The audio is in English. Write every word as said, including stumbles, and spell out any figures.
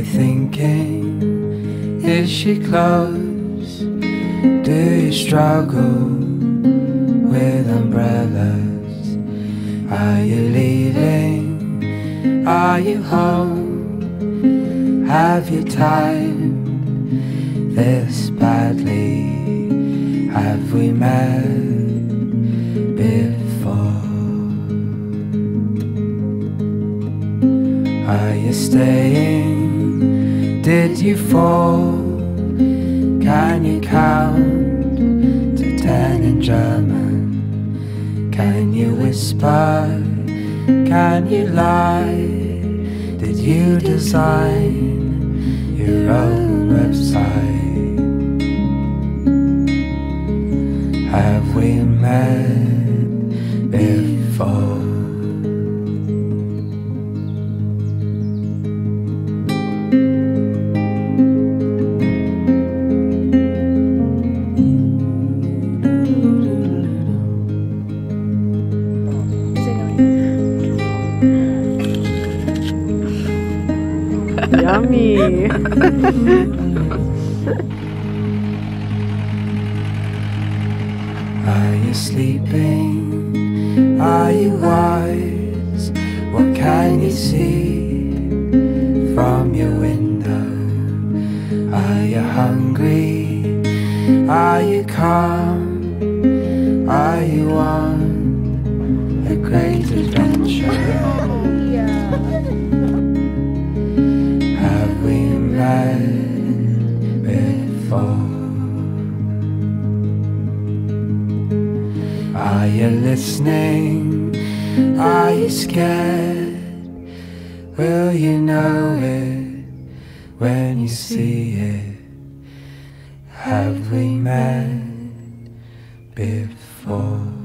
you thinking? Is she close? Do you struggle with umbrellas? Are you leaving? Are you home? Have you timed this badly? Have we met before? Are you staying? Did you fall? Can you count to ten in German? Can you whisper? Can you lie? Did you design your own website? Have we met before? Yummy. Are you sleeping? Are you wise? What can you see from your window? Are you hungry? Are you calm? Are you on a great adventure? Before, are you listening? Are you scared? Will you know it when you see it? Have we met before?